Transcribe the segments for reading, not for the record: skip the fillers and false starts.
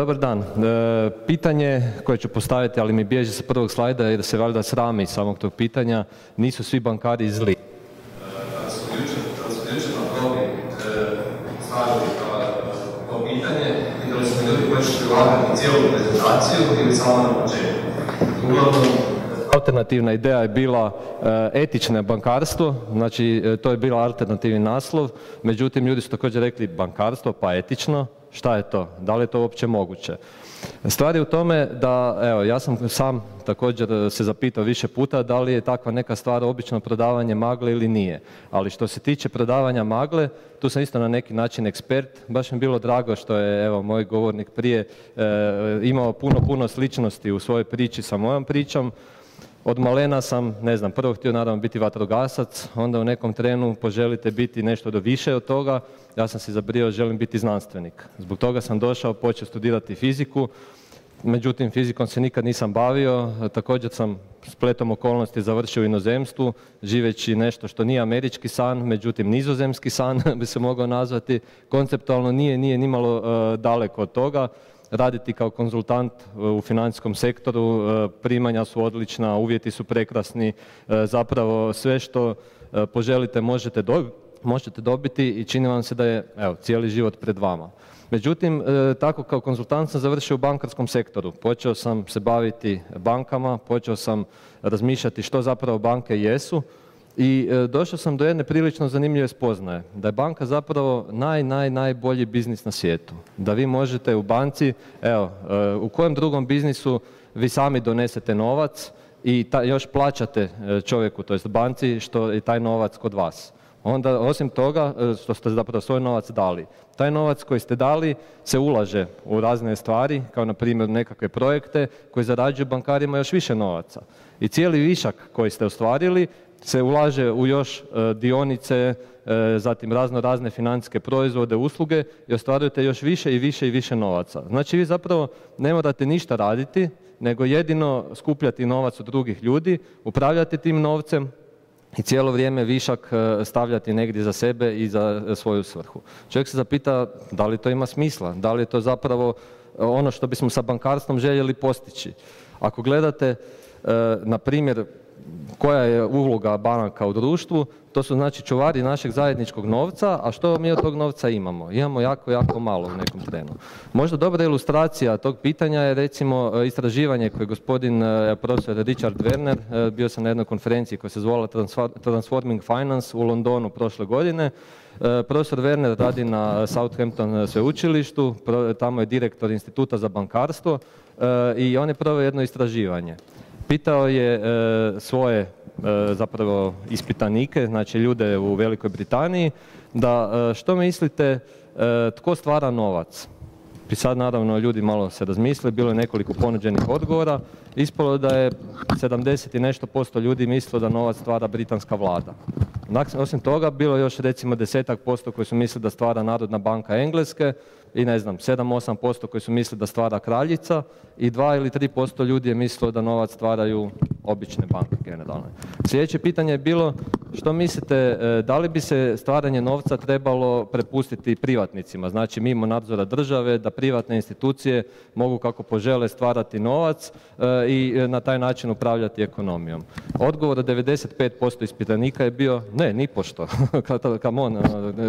Dobar dan. Pitanje koje ću postaviti, ali mi bježi sa prvog slajda jer se valjda srami samog tog pitanja, nisu svi bankari zli. Alternativna ideja je bila etično bankarstvo, znači to je bio alternativni naslov, međutim ljudi su također rekli bankarstvo pa etično, šta je to, da li je to uopće moguće? Stvar je u tome da, evo, ja sam sam također se zapitao više puta da li je takva neka stvar obično prodavanje magle ili nije. Ali što se tiče prodavanja magle, tu sam isto na neki način ekspert. Baš mi je bilo drago što je, evo, moj govornik prije imao puno sličnosti u svojoj priči sa mojom pričom. Od malena sam, ne znam, prvo htio naravno biti vatrogasac, onda u nekom trenu poželite biti nešto do više od toga. Ja sam se izabrio, želim biti znanstvenik. Zbog toga sam došao, počeo studirati fiziku, međutim fizikom se nikad nisam bavio, također sam spletom okolnosti završio u inozemstvu, živeći nešto što nije američki san, međutim nizozemski san bi se mogao nazvati, konceptualno nije nimalo daleko od toga. Raditi kao konzultant u financijskom sektoru, primanja su odlična, uvjeti su prekrasni, zapravo sve što poželite možete dobiti i čini vam se da je, evo, cijeli život pred vama. Međutim, tako kao konzultant sam završio u bankarskom sektoru. Počeo sam se baviti bankama, počeo sam razmišljati što zapravo banke jesu i došao sam do jedne prilično zanimljive spoznaje, da je banka zapravo najbolji biznis na svijetu. Da vi možete u banci, evo, u kojem drugom biznisu vi sami donesete novac i još plaćate čovjeku, to jest banci, što je taj novac kod vas. Onda, osim toga što ste zapravo svoj novac dali, taj novac koji ste dali se ulaže u razne stvari, kao na primjer nekakve projekte koji zarađuju bankarima još više novaca. I cijeli višak koji ste ostvarili se ulaže u još dionice, zatim razne financijske proizvode, usluge i ostvarujete još više novaca. Znači vi zapravo ne morate ništa raditi, nego jedino skupljati novac od drugih ljudi, upravljati tim novcem i cijelo vrijeme višak stavljati negdje za sebe i za svoju svrhu. Čovjek se zapita da li to ima smisla, da li je to zapravo ono što bismo sa bankarstvom željeli postići. Ako gledate, na primjer, koja je uloga banaka u društvu, to su znači čuvari našeg zajedničkog novca, a što mi od tog novca imamo? Imamo jako malo u nekom trenu. Možda dobra ilustracija tog pitanja je recimo istraživanje koje je gospodin profesor Richard Werner, bio sam na jednoj konferenciji koja se zvala Transforming Finance u Londonu prošle godine. Profesor Werner radi na Southampton sveučilištu, tamo je direktor Instituta za bankarstvo i on je proveo jedno istraživanje. Pitao je svoje zapravo ispitanike, znači ljude u Velikoj Britaniji, da što mislite tko stvara novac? I sad naravno ljudi malo se razmisle, bilo je nekoliko ponuđenih odgovora, ispalo da je 70 i nešto posto ljudi mislilo da novac stvara britanska vlada. Osim toga bilo je još recimo 10% koji su mislili da stvara Narodna banka Engleske i ne znam, 7-8% koji su mislili da stvara kraljica i 2 ili 3% ljudi je mislilo da novac stvaraju obične banke generalno. Sljedeće pitanje je bilo što mislite da li bi se stvaranje novca trebalo prepustiti privatnicima, znači mimo nadzora države, da privatne institucije mogu kako požele stvarati novac i na taj način upravljati ekonomijom. Odgovor od 95% ispitanika je bio ne, nipošto,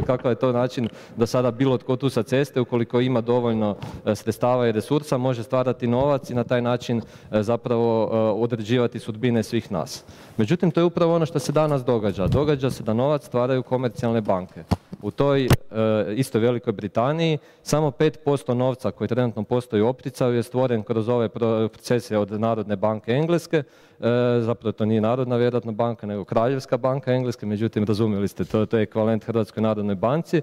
kakav je to način da sada bilo tko tu sa ceste, ukoliko ima dovoljno sredstava i resursa, može stvarati novac i na taj način zapravo određivati sudbine svih nas. Međutim, to je upravo ono što se danas događa. Događa se da novac stvaraju komercijalne banke. U toj istoj Velikoj Britaniji samo 5% novca koji trenutno postoji u opticaju je stvoren kroz ove procese od Narodne banke Engleske. Zapravo to nije Narodna vjerojatno banka, nego Kraljevska banka Engleske, međutim razumjeli ste, to je ekvivalent Hrvatskoj narodnoj banci.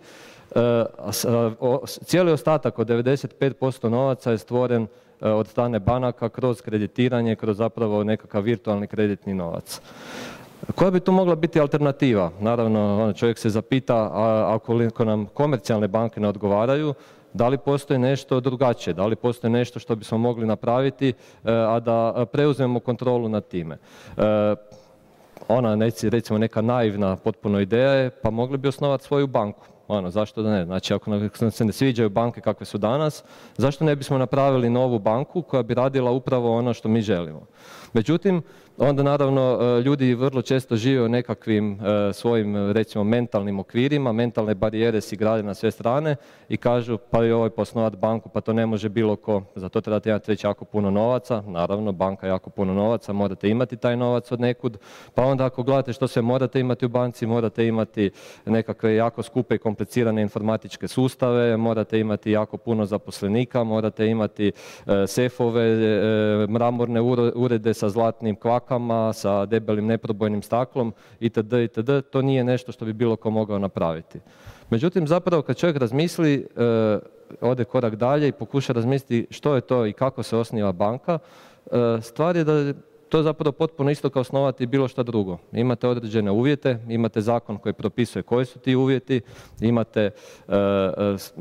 Cijeli ostatak od 95% novaca je stvoren od strane banaka kroz kreditiranje, kroz zapravo nekakav virtualni kreditni novac. Koja bi tu mogla biti alternativa? Naravno, čovjek se zapita, ako nam komercijalne banke ne odgovaraju, da li postoji nešto drugačije, da li postoji nešto što bismo mogli napraviti, a da preuzmemo kontrolu nad time. ona recimo neka naivna potpuno ideja je, pa mogli bi osnovati svoju banku. Ono, zašto da ne? Znači, ako nam se ne sviđaju banke kakve su danas, zašto ne bismo napravili novu banku koja bi radila upravo ono što mi želimo? Međutim, onda naravno ljudi vrlo često žive u nekakvim svojim, recimo, mentalnim okvirima, mentalne barijere si grade na sve strane i kažu pa i ovaj osnovat banku, pa to ne može bilo ko, za to trebate imati već jako puno novaca, naravno banka je jako puno novaca, morate imati taj novac od nekud, pa onda ako gledate što sve morate imati u banci, morate imati nekakve jako skupe i komplicirane informatičke sustave, morate imati jako puno zaposlenika, morate imati sefove, mramorne urede sa zlatnim kvakama, sa debelim neprobojnim staklom itd. itd. To nije nešto što bi bilo ko mogao napraviti. Međutim, zapravo kad čovjek razmisli, ode korak dalje i pokuša razmisliti što je to i kako se osniva banka, stvar je da to je zapravo potpuno isto kao osnovati bilo šta drugo. Imate određene uvjete, imate zakon koji propisuje koji su ti uvjeti,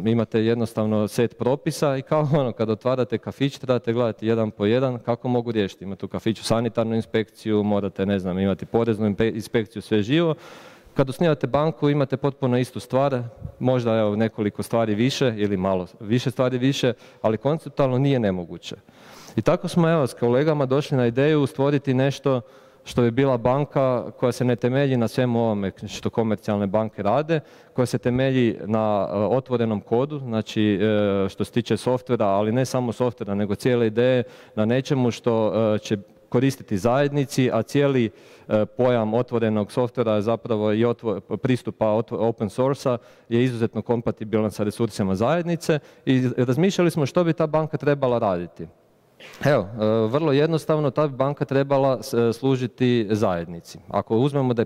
imate jednostavno set propisa i kao ono, kad otvarate kafić trebate gledati jedan po jedan kako mogu riješiti. Imate u kafiću sanitarnu inspekciju, morate, ne znam, imati poreznu inspekciju, sve živo. Kad osnivate banku imate potpuno istu stvar, možda evo, nekoliko stvari više ili malo više stvari više, ali konceptualno nije nemoguće. I tako smo evo s kolegama došli na ideju stvoriti nešto što je bila banka koja se ne temelji na svemu ovome što komercijalne banke rade, koja se temelji na otvorenom kodu, znači što se tiče softvera, ali ne samo softvera, nego cijele ideje na nečemu što će koristiti zajednici, a cijeli pojam otvorenog softvera zapravo i pristupa open source-a je izuzetno kompatibilan sa resursima zajednice i razmišljali smo što bi ta banka trebala raditi. Evo, vrlo jednostavno, ta banka trebala služiti zajednici. Ako uzmemo da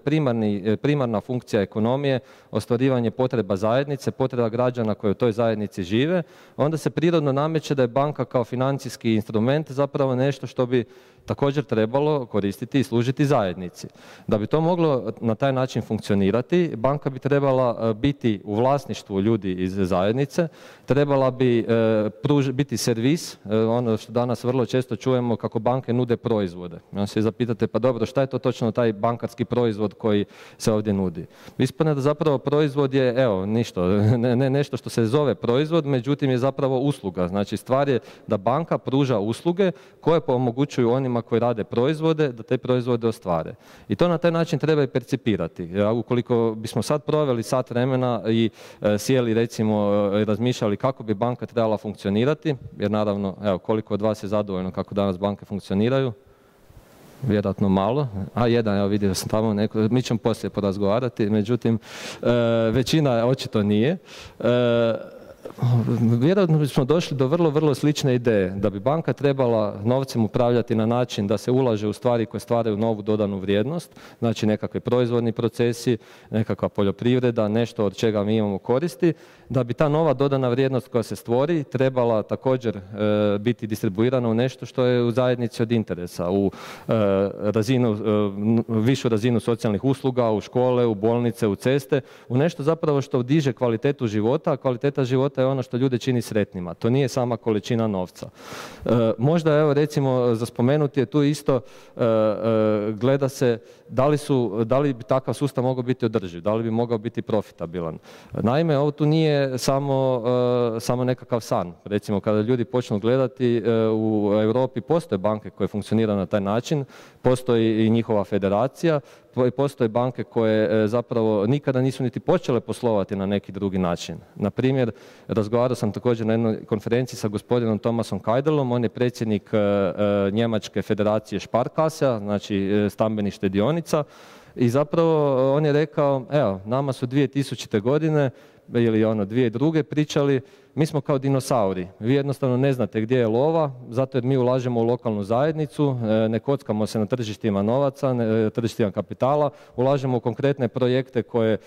je primarna funkcija ekonomije ostvarivanje potreba zajednice, potreba građana koji u toj zajednici žive, onda se prirodno nameće da je banka kao financijski instrument zapravo nešto što bi također trebalo koristiti i služiti zajednici. Da bi to moglo na taj način funkcionirati, banka bi trebala biti u vlasništvu ljudi iz zajednice, trebala bi biti servis, ono što danas vrlo često čujemo kako banke nude proizvode. Onda se zapitate pa dobro šta je to točno taj bankarski proizvod koji se ovdje nudi. Ispadne da zapravo proizvod je evo ništa, ne nešto što se zove proizvod, međutim je zapravo usluga. Znači stvar je da banka pruža usluge koje omogućuju onima koji rade proizvode, da te proizvode ostvare. I to na taj način treba i percipirati. Ukoliko bismo sad proveli sat vremena i sjeli recimo razmišljali kako bi banka trebala funkcionirati, jer naravno, evo, koliko od vas je zadovoljno kako danas banke funkcioniraju? Vjerojatno malo, a jedan, evo vidio sam tamo neko, mi ćemo poslije porazgovarati, međutim, većina očito nije. Vjerojatno bismo došli do vrlo, vrlo slične ideje, da bi banka trebala novcem upravljati na način da se ulaže u stvari koje stvaraju novu dodanu vrijednost, znači nekakvi proizvodni procesi, nekakva poljoprivreda, nešto od čega mi imamo koristi, da bi ta nova dodana vrijednost koja se stvori trebala također biti distribuirana u nešto što je u zajednici od interesa, u višu razinu socijalnih usluga, u škole, u bolnice, u ceste, u nešto zapravo što diže kvalitetu života, a kvaliteta života je ono što ljude čini sretnima. To nije sama količina novca. Možda, evo, recimo, za spomenuti je tu isto, gleda se da li bi takav sustav mogao biti održiv, da li bi mogao biti profitabilan. Naime, ovo tu nije samo nekakav san. Recimo, kada ljudi počnu gledati, u Europi postoje banke koje funkcioniraju na taj način, postoji i njihova federacija, postoje banke koje zapravo nikada nisu niti počele poslovati na neki drugi način. Naprimjer, razgovarao sam također na jednoj konferenciji sa gospodinom Thomasom Kajdelom, on je predsjednik Njemačke federacije Sparkasse, znači stambenih štedionica, i zapravo on je rekao, evo, nama su 2000. godine ili ono 2002. pričali, mi smo kao dinosauri, vi jednostavno ne znate gdje je lova, zato jer mi ulažemo u lokalnu zajednicu, ne kockamo se na tržištima novaca, na tržištima kapitala, ulažemo u konkretne projekte koje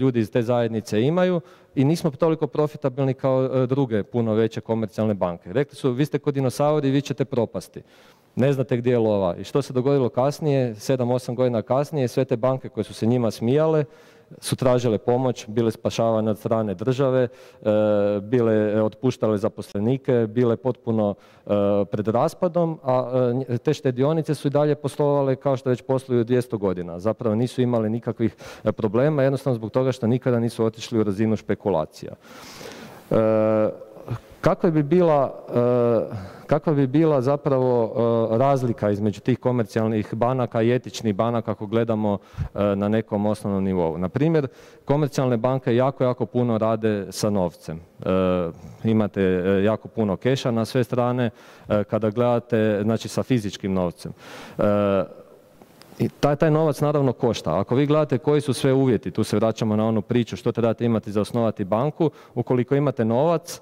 ljudi iz te zajednice imaju i nismo toliko profitabilni kao druge puno veće komercijalne banke. Rekli su, vi ste kao dinosauri, vi ćete propasti. Ne znate gdje je lova. I što se dogodilo kasnije, 7-8 godina kasnije, sve te banke koje su se njima smijale, su tražile pomoć, bile spašavane od strane države, bile otpuštale zaposlenike, bile potpuno pred raspadom, a te štedionice su i dalje poslovale kao što već posluju 200 godina. Zapravo nisu imale nikakvih problema, jednostavno zbog toga što nikada nisu otišli u razinu špekulacija. Kakva bi bila zapravo razlika između tih komercijalnih banaka i etičnih banaka ako gledamo na nekom osnovnom nivou? Na primjer, komercijalne banke jako puno rade sa novcem. Imate jako puno keša na sve strane kada gledate, znači, sa fizičkim novcem. I taj novac naravno košta. Ako vi gledate koji su sve uvjeti, tu se vraćamo na onu priču što trebate imati za osnovati banku, ukoliko imate novac,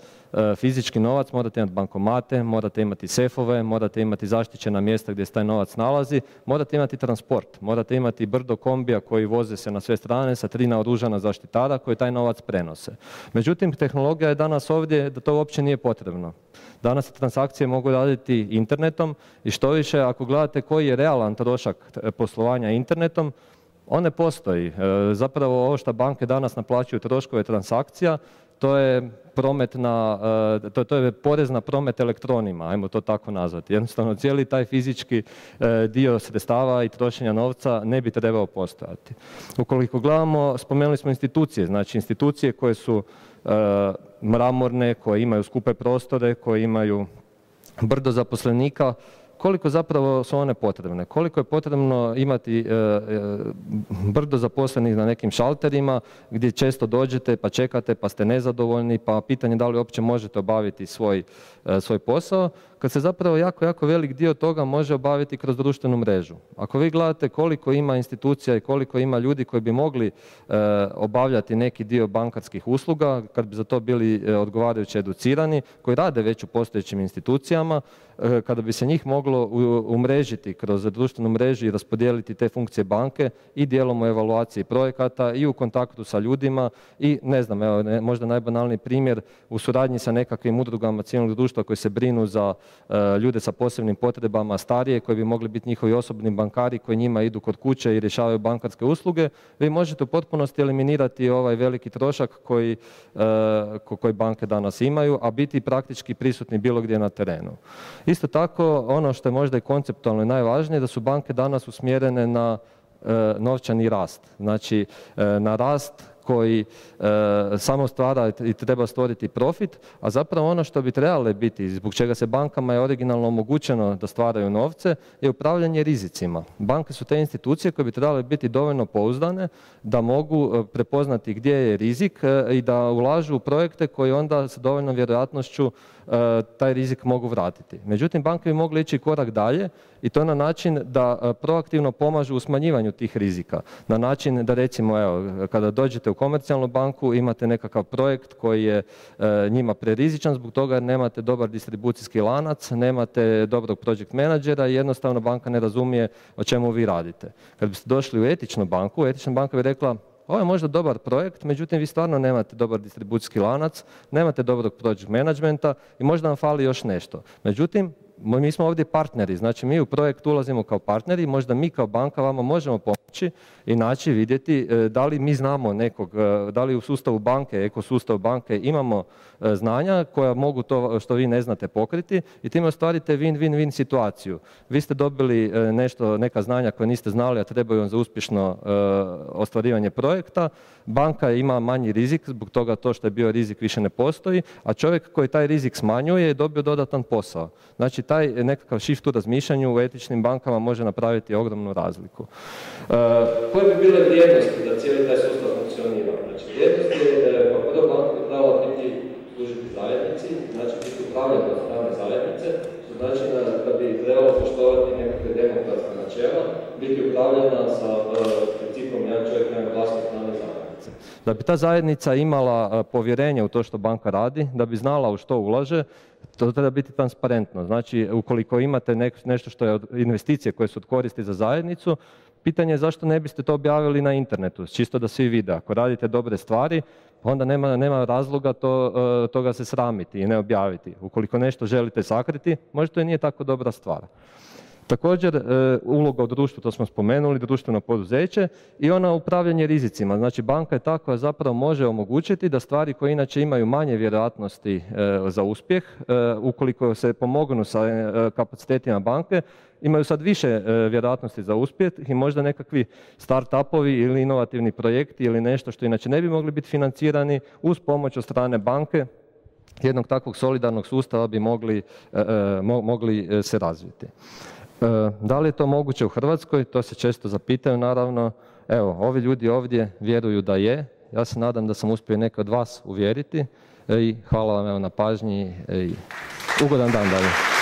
fizički novac, morate imati bankomate, morate imati sefove, morate imati zaštićena mjesta gdje se taj novac nalazi, morate imati transport, morate imati brdo kombija koji voze se na sve strane sa 3 naoružana zaštitara koji taj novac prenose. Međutim, tehnologija je danas ovdje da to uopće nije potrebno. Danas se transakcije mogu raditi internetom i što više, ako gledate koji je realan trošak poslovanja internetom, on ne postoji. Zapravo ovo što banke danas naplaćuju troškove transakcija, to je porez na promet elektronima, ajmo to tako nazvati. Jednostavno, cijeli taj fizički dio sredstava i trošenja novca ne bi trebao postojati. Ukoliko gledamo, spomenuli smo institucije, znači institucije koje su mramorne, koje imaju skupe prostore, koje imaju brdo zaposlenika, koliko zapravo su one potrebne? Koliko je potrebno imati brdo zaposlenih na nekim šalterima gdje često dođete pa čekate pa ste nezadovoljni pa pitanje da li uopće možete obaviti svoj posao, kad se zapravo jako velik dio toga može obaviti kroz društvenu mrežu. Ako vi gledate koliko ima institucija i koliko ima ljudi koji bi mogli obavljati neki dio bankarskih usluga, kad bi za to bili odgovarajuće educirani, koji rade već u postojećim institucijama, kada bi se njih moglo umrežiti kroz društvenu mrežu i raspodijeliti te funkcije banke i dijelom u evaluaciji projekata i u kontaktu sa ljudima i ne znam, evo, možda najbanalni primjer, u suradnji sa nekakvim udrugama civilnog društva koji se brinu za ljude sa posebnim potrebama, starije, koji bi mogli biti njihovi osobni bankari koji njima idu kod kuće i rješavaju bankarske usluge, vi možete u potpunosti eliminirati ovaj veliki trošak koji banke danas imaju, a biti praktički prisutni bilo gdje na terenu. Isto tako, ono što je možda i konceptualno najvažnije, da su banke danas usmjerene na novčani rast, znači na rast koji samo stvara i treba stvoriti profit, a zapravo ono što bi trebalo biti, zbog čega se bankama je originalno omogućeno da stvaraju novce, je upravljanje rizicima. Banke su te institucije koje bi trebale biti dovoljno pouzdane da mogu prepoznati gdje je rizik i da ulažu u projekte koji onda sa dovoljnom vjerojatnošću taj rizik mogu vratiti. Međutim, banke bi mogle ići korak dalje i to na način da proaktivno pomažu u smanjivanju tih rizika. Na način da, recimo, evo, kada dođete u komercijalnu banku, imate nekakav projekt koji je njima prerizičan zbog toga jer nemate dobar distribucijski lanac, nemate dobrog project menadžera i jednostavno banka ne razumije o čemu vi radite. Kad biste došli u etičnu banku, etična banka bi rekla: ovo je možda dobar projekt, međutim vi stvarno nemate dobar distribucijski lanac, nemate dobrog project menadžmenta i možda vam fali još nešto. Međutim, mi smo ovdje partneri, znači mi u projekt ulazimo kao partneri, možda mi kao banka vama možemo pomoći i naći, vidjeti da li mi znamo nekog, da li u sustavu banke, ekosustavu banke imamo znanja koja mogu to što vi ne znate pokriti i time ostvarite win-win-win situaciju. Vi ste dobili nešto, neka znanja koja niste znali, a trebaju vam za uspješno ostvarivanje projekta. Banka ima manji rizik, zbog toga to što je bio rizik više ne postoji, a čovjek koji taj rizik smanjuje je dobio dodatan posao. Znači, taj nekakav shift u razmišljanju u etičnim bankama može napraviti ogromnu razliku. Koje bi bile vrijednosti da cijeli taj sustav funkcionira? Znači, vrijednosti je kako da banka bi trebala biti služiti zajednici, znači biti upravljena od strane zajednice, znači da bi trebalo poštovati nekakve demokratske načela, biti upravljena sa principom jedan čovjek jedan vlasnik strane zajednice. Da bi ta zajednica imala povjerenje u to što banka radi, da bi znala u što ulaže, to treba biti transparentno. Znači, ukoliko imate nešto što je investicije koje su od koristi za zajednicu, pitanje je zašto ne biste to objavili na internetu, čisto da svi vide. Ako radite dobre stvari, onda nema razloga toga se sramiti i ne objaviti. Ukoliko nešto želite sakriti, možda to i nije tako dobra stvar. Također, uloga u društvu, to smo spomenuli, društveno poduzeće i ona upravljanje rizicima. Znači, banka je ta koja zapravo može omogućiti da stvari koje inače imaju manje vjerojatnosti za uspjeh, ukoliko se pomognu sa kapacitetima banke, imaju sad više vjerojatnosti za uspjeh i možda nekakvi start-upovi ili inovativni projekti ili nešto što inače ne bi mogli biti financirani uz pomoć od strane banke, jednog takvog solidarnog sustava bi mogli se razviti. Da li je to moguće u Hrvatskoj? To se često zapitaju, naravno. Evo, ovi ljudi ovdje vjeruju da je. Ja se nadam da sam uspio neke od vas uvjeriti. I hvala vam na pažnji i ugodan dan dalje.